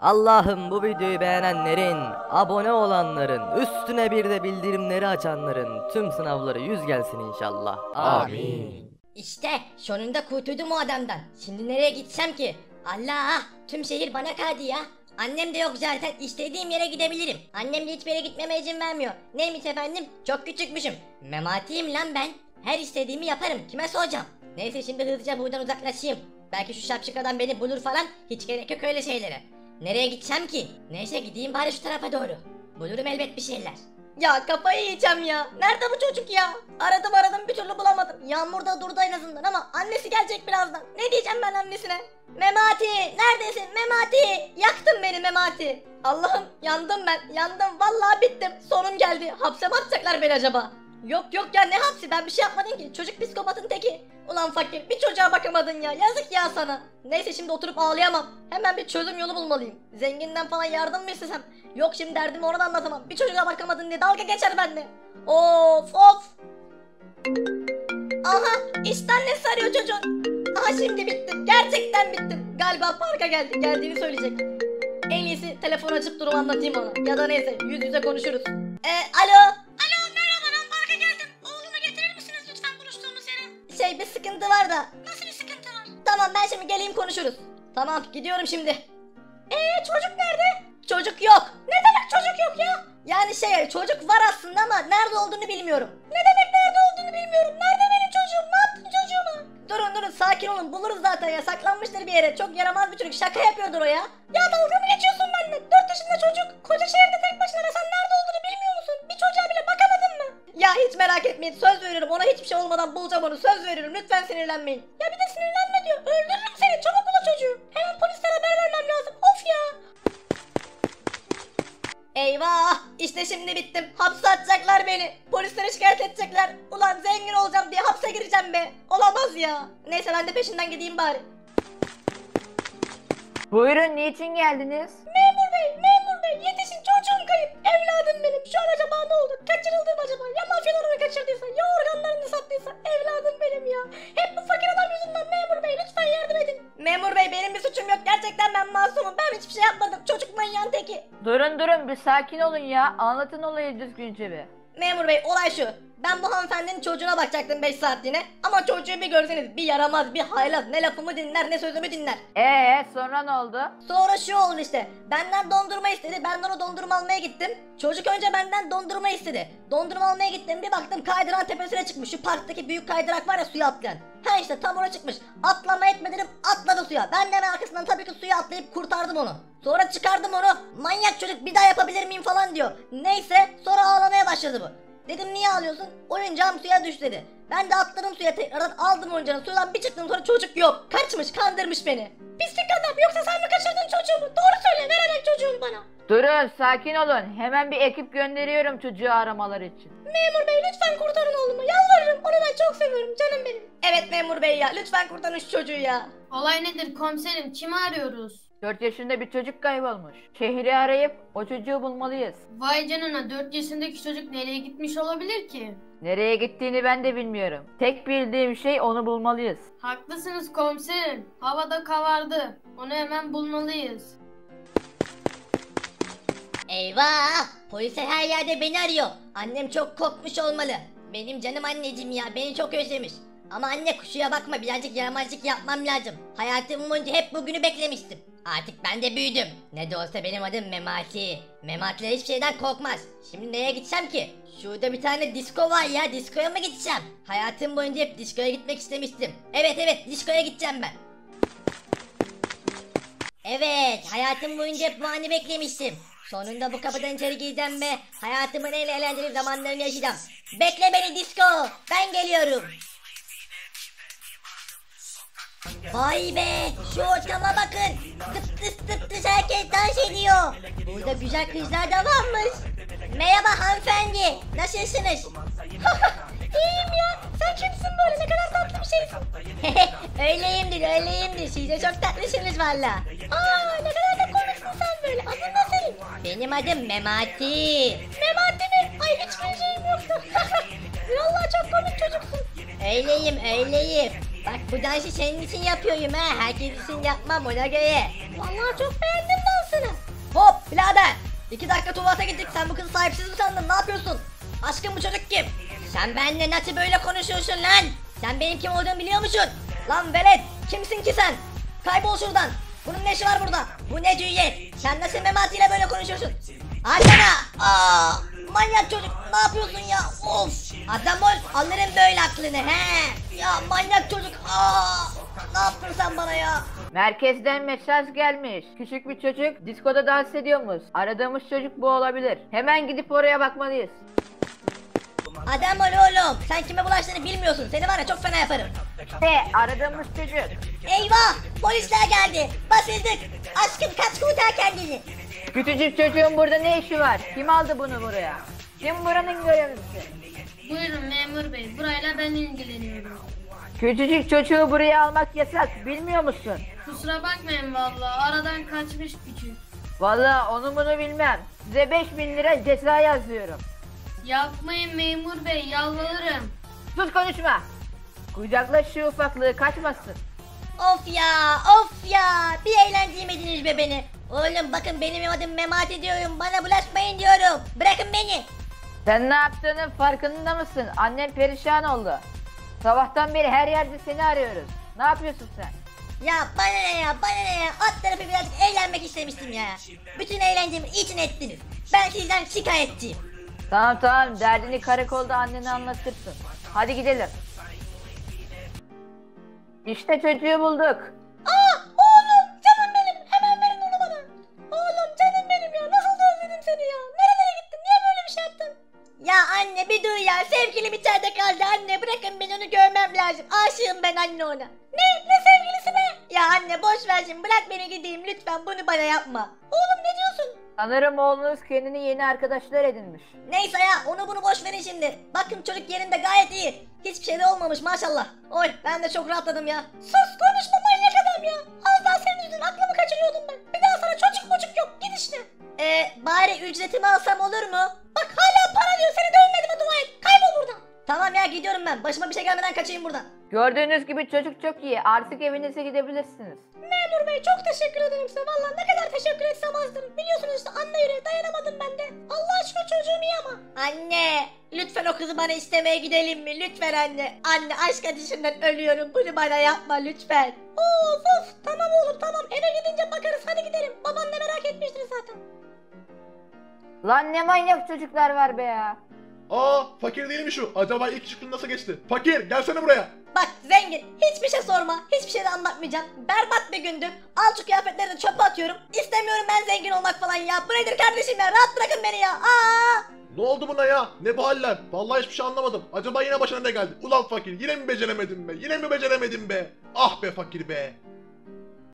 Allah'ım bu videoyu beğenenlerin, abone olanların, üstüne bir de bildirimleri açanların tüm sınavları 100 gelsin inşallah. Amin. İşte sonunda kurtuldum o adamdan. Şimdi nereye gitsem ki? Allah, tüm şehir bana kaydı ya. Annem de yok zaten, istediğim yere gidebilirim. Annem de hiçbir yere gitmeme izin vermiyor. Neymiş efendim? Çok küçükmüşüm. Mematiyim lan ben. Her istediğimi yaparım, kime soracağım? Neyse şimdi hızlıca buradan uzaklaşayım. Belki şu şapşık adam beni bulur falan. Hiç gerek yok öyle şeylere. Nereye gideceğim ki? Neyse gideyim bari şu tarafa doğru. Bulurum elbet bir şeyler. Ya kafayı yiyeceğim ya. Nerede bu çocuk ya? Aradım bir türlü bulamadım. Yağmurda durdu en azından ama annesi gelecek birazdan. Ne diyeceğim ben annesine? Memati neredesin Memati? Yaktın beni Memati. Allah'ım yandım ben, yandım vallahi bittim. Sonum geldi, hapse mi atacaklar beni acaba? Yok ya, ne hapsi, ben bir şey yapmadım ki. Çocuk psikopatın teki. Ulan fakir, bir çocuğa bakamadın ya, yazık ya sana. Neyse şimdi oturup ağlayamam. Hemen bir çözüm yolu bulmalıyım. Zenginden falan yardım mı istesem? Yok şimdi derdimi orada anlatamam. Bir çocuğa bakamadın diye dalga geçer benimle. Of. Aha işte annesi arıyor çocuğun. Aha şimdi bittim, gerçekten bittim. Galiba parka geldi, geldiğini söyleyecek. En iyisi telefon açıp durumu anlatayım ona. Ya da neyse yüz yüze konuşuruz. Alo. Bir sıkıntı var da. Nasıl bir sıkıntı var? Tamam ben şimdi geleyim konuşuruz. Tamam gidiyorum şimdi. Çocuk nerede? Çocuk yok. Ne demek çocuk yok ya? Yani çocuk var aslında ama nerede olduğunu bilmiyorum. Ne demek nerede olduğunu bilmiyorum? Nerede benim çocuğum? Ne yaptın çocuğuma? Durun sakin olun, buluruz zaten ya, saklanmıştır bir yere. Çok yaramaz bir çocuk, şaka yapıyordur o ya. Ya dalga mı geçiyorsun benimle? 4 yaşında çocuk, koca şehirde tek başına arasan nerede olduğunu bilmiyor musun? Bir çocuğa bile bakamadın mı? Ya hiç merak etmeyin, söz veriyorum ona hiçbir şey olmadan bulacağım onu, söz veriyorum, lütfen sinirlenmeyin. Ya bir de sinirlenme diyor, öldürürüm seni, çabuk bul o çocuğu. Hemen polislere haber vermem lazım, of ya. Eyvah işte şimdi bittim, hapse atacaklar beni, polislere şikayet edecekler. Ulan zengin olacağım diye hapse gireceğim be, olamaz ya. Neyse ben de peşinden gideyim bari. Buyurun, niçin geldiniz? Memur bey yetişin, çocuğum kayıp, evladım benim. Şu an acaba ne oldu, kaçırıldı mı acaba? Ya mafyalar onu kaçırdıysa, ya organlarını sattıysa, evladım benim ya. Hep bu fakir adam yüzünden memur bey, lütfen yardım edin. Memur bey benim bir suçum yok, gerçekten ben masumum, ben hiçbir şey yapmadım, çocuk manyağın teki. Durun bir sakin olun ya, anlatın olayı düzgünce bir. Memur bey olay şu, ben bu hanımefendinin çocuğuna bakacaktım 5 saatliğine ama çocuğu bir görseniz, bir yaramaz, bir haylaz, ne lafımı dinler ne sözümü dinler. Sonra ne oldu? Sonra şu oldu işte, benden dondurma istedi, ben de ona dondurma almaya gittim. Çocuk önce benden dondurma istedi, dondurma almaya gittim, bir baktım kaydıran tepesine çıkmış, şu parktaki büyük kaydırak var ya, suya atlayan. Ha işte tam oraya çıkmış, atlama etme dedim, atladı suya, ben de hemen arkasından tabii ki suya atlayıp kurtardım onu. Sonra çıkardım onu, manyak çocuk bir daha yapabilir miyim falan diyor. Neyse sonra ağlamaya başladı bu. Dedim niye ağlıyorsun? Oyuncağım suya düştü dedi. Ben de atladım suya, tekrardan aldım oyuncağını, sudan bir çıktım, sonra çocuk yok. Kaçmış, kandırmış beni. Pislik adam, yoksa sen mi kaçırdın çocuğumu? Doğru söyle, ver hemen çocuğumu bana. Durun sakin olun, hemen bir ekip gönderiyorum çocuğu aramaları için. Memur bey lütfen kurtarın oğlumu, yalvarırım, onu ben çok seviyorum, canım benim. Evet memur bey ya, lütfen kurtarın şu çocuğu ya. Olay nedir komiserim, kimi arıyoruz? 4 yaşında bir çocuk kaybolmuş. Şehri arayıp o çocuğu bulmalıyız. Vay canına, 4 yaşındaki çocuk nereye gitmiş olabilir ki? Nereye gittiğini ben de bilmiyorum. Tek bildiğim şey onu bulmalıyız. Haklısınız komiserim. Havada kavardı. Onu hemen bulmalıyız. Eyvah! Polisler her yerde beni arıyor. Annem çok korkmuş olmalı. Benim canım anneciğim ya, beni çok özlemiş. Ama anne kusura bakma, birazcık yaramazlık yapmam lazım. Hayatım boyunca hep bugünü beklemiştim. Artık ben de büyüdüm. Ne de olsa benim adım Memati. Mematiler hiçbir şeyden korkmaz. Şimdi nereye gideceğim ki? Şurada bir tane disco var ya, diskoya mı gideceğim? Hayatım boyunca hep diskoya gitmek istemiştim. Evet diskoya gideceğim ben. Evet, hayatım boyunca hep bu anı beklemiştim. Sonunda bu kapıdan içeri gireceğim ve hayatımın en eğlenceli zamanlarını yaşayacağım. Bekle beni disco, ben geliyorum. Vay be, şu ortama bakın, tıp tıp herkes dans ediyor. Burada güzel kızlar da varmış. Merhaba hanımefendi, nasılsınız? İyiyim ya, sen kimsin böyle, ne kadar tatlı bir şeysin. Öyleyimdir, siz de çok tatlısınız valla. Ne kadar da komiksin sen böyle, adın nasıl? Benim adım Memati. Memati mi? Ay hiçbir şeyim yoktu. Valla çok komik çocuksun. Öyleyim. Bak bu dansı senin için yapıyorum ha, herkes için yapmam ona göre. Vallahi çok beğendim dansını. birader. 2 dakika tuvalete gittik, sen bu kızı sahipsiz mi sandın, ne yapıyorsun? Aşkım bu çocuk kim? Sen benimle nasıl böyle konuşuyorsun lan? Sen benim kim olduğumu biliyor musun? Lan velet, kimsin ki sen? Kaybol şuradan. Bunun ne işi var burada? Bu ne cüret? Sen nasıl mematiyle böyle konuşuyorsun? Aşkına! Aa, manyak çocuk, ne yapıyorsun ya? Of! Adam ol, alırım böyle aklını he! Ya manyak çocuk, aa! Ne yaptın sen bana ya? Merkezden mesaj gelmiş. Küçük bir çocuk diskoda dans ediyormuş. Aradığımız çocuk bu olabilir. Hemen gidip oraya bakmalıyız. Adam ol oğlum, sen kime bulaştığını bilmiyorsun. Seni var ya çok fena yaparım. Aradığımız çocuk. Eyvah! Polisler geldi. Basıldık. Aşkım kaç kurtar kendini. Küçücük çocuğun burada ne işi var? Kim aldı bunu buraya? Kim buranın görevlisi? Buyurun memur bey, burayla ben ilgileniyorum. Küçücük çocuğu buraya almak yasak, bilmiyor musun? Kusura bakmayın valla, aradan kaçmış küçük. Valla onu bunu bilmem, size 5000 lira ceza yazıyorum. Yapmayın memur bey, yalvarırım. Sus konuşma, kucaklaş şu ufaklığı, kaçmasın. Of ya, of ya, bir eğlendirmediniz be beni. Oğlum bakın benim adım Memati diyorum, bana bulaşmayın diyorum, bırakın beni. Sen ne yaptığının farkında mısın? Annen perişan oldu. Sabahtan beri her yerde seni arıyoruz. Ne yapıyorsun sen? Ya bana ne ya, bana ne ya? Alt tarafı birazcık eğlenmek istemiştim ya. Bütün eğlencemi için ettiniz. Ben sizden şikayetçiyim. Tamam tamam, derdini karakolda annene anlatırsın. Hadi gidelim. İşte çocuğu bulduk. Aa oğlum canım benim, hemen verin onu bana. Oğlum canım benim ya, nasıl da özledim seni ya. Nerelere gittin, niye böyle bir şey yaptın? Ya anne bir dur ya, sevgilim içeride kaldı anne, bırakın ben onu görmem lazım, aşığım ben anne ona. Ne sevgilisi be? Ya anne boş ver şimdi, bırak beni gideyim lütfen, bunu bana yapma. Oğlum ne diyorsun? Sanırım oğlunuz kendini yeni arkadaşlar edinmiş. Neyse ya, onu bunu boş verin şimdi, bakın çocuk yerinde gayet iyi, hiçbir şey de olmamış maşallah. Oy ben de çok rahatladım ya. Sus konuşma manyak adam ya, az daha senin yüzünden aklımı kaçırıyordum ben, bir daha sana çocuk mucuk yok, git işte. Bari ücretimi alsam olur mu? Bak hala para diyor, seni dövmediğime dua et. Kaybol buradan. Tamam ya gidiyorum ben. Başıma bir şey gelmeden kaçayım buradan. Gördüğünüz gibi çocuk çok iyi. Artık evinize gidebilirsiniz. Memur bey çok teşekkür ederim size. Valla ne kadar teşekkür etsem azdır. Biliyorsunuz işte anne yüreği, dayanamadım ben de. Allah aşkına çocuğum iyi ama. Anne lütfen o kızı bana istemeye gidelim mi? Lütfen anne. Anne aşk ateşinden ölüyorum. Bunu bana yapma lütfen. Of of tamam oğlum tamam. Eve gidince bakarız hadi gidelim. Baban da merak etmiştir zaten. Lan ne manyak çocuklar var be ya. Aa fakir değil mi şu? Acaba ilk çıkın nasıl geçti? Fakir gelsene buraya. Bak zengin hiçbir şey sorma. Hiçbir şey de anlatmayacağım. Berbat bir gündü. Al şu kıyafetleri de çöpe atıyorum. İstemiyorum ben zengin olmak falan ya. Bu nedir kardeşim ya? Rahat bırakın beni ya. Aa! Ne oldu buna ya? Ne bu haller? Vallahi hiçbir şey anlamadım. Acaba yine başına ne geldi? Ulan fakir yine mi beceremedin be? Yine mi beceremedin be? Ah be fakir be.